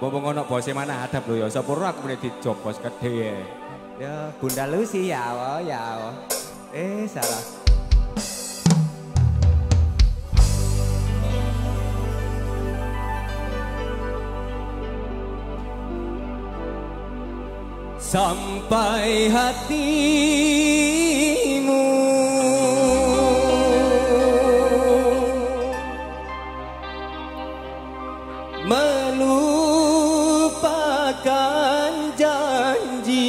Wong ana bose mana adab lho ya. Sapa ora aku meneh dijobos gedhe. Ya Bunda Lucy ya Allah ya Allah. Salah. Sampai hatimu melupakan janji,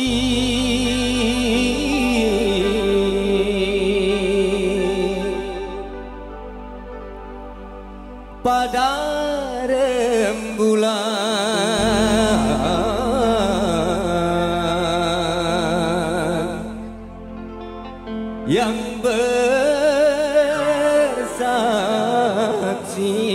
pada rembulan yang bersaksi.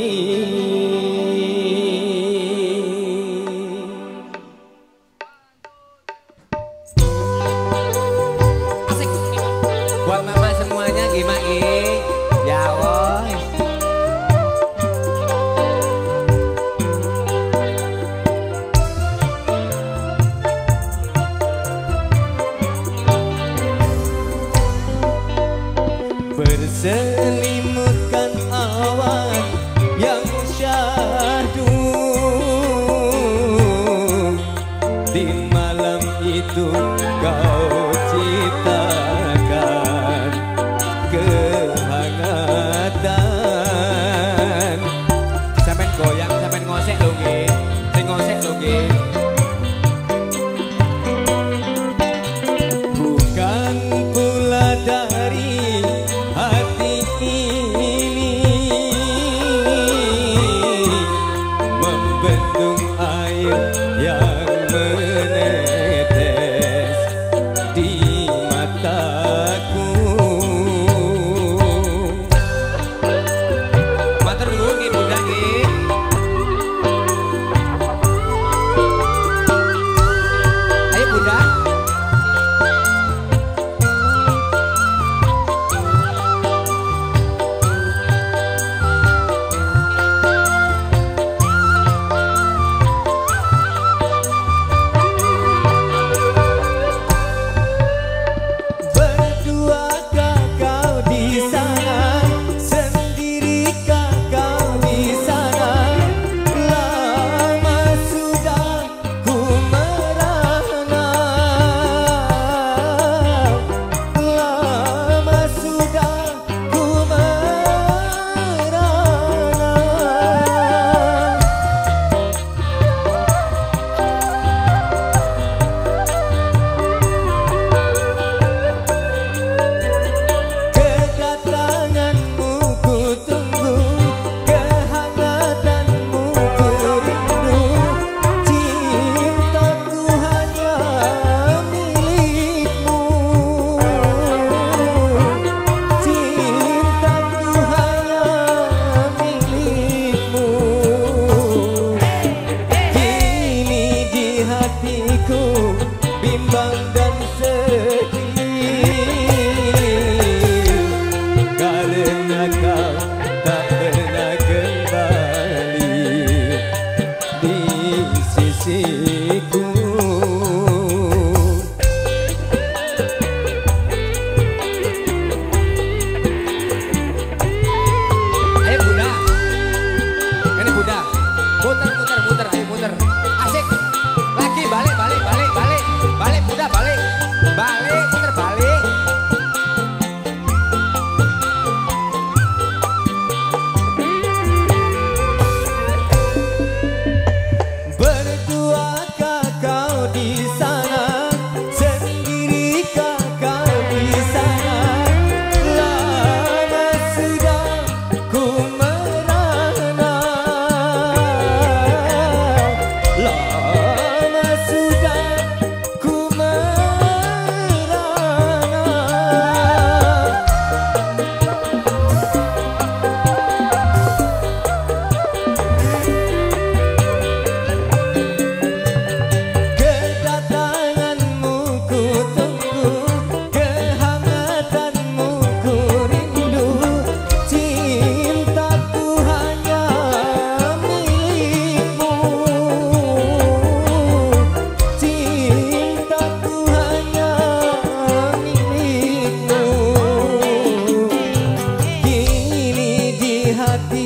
Selimutkan awan yang syahdu di malam itu, kau ciptakan kehangatan. Sampai goyang, sampai ngosek lho nggih, sing ngosek lho nggih. Bukan pula dari yang menetes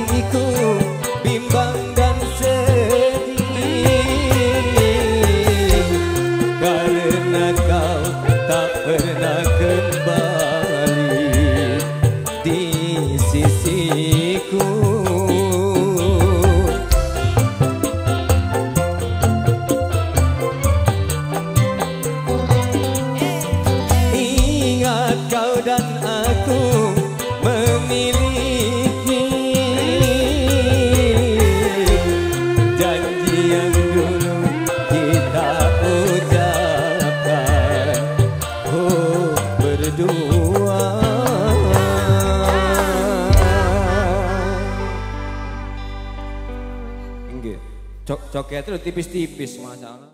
hatiku bimbang dan sedih karena kau tak pernah kembali di sisiku. Coket itu tipis-tipis masalah.